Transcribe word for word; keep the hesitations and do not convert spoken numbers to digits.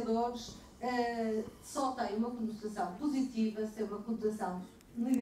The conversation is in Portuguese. pescadores uh, só tem uma conotação positiva, se é uma conotação negativa.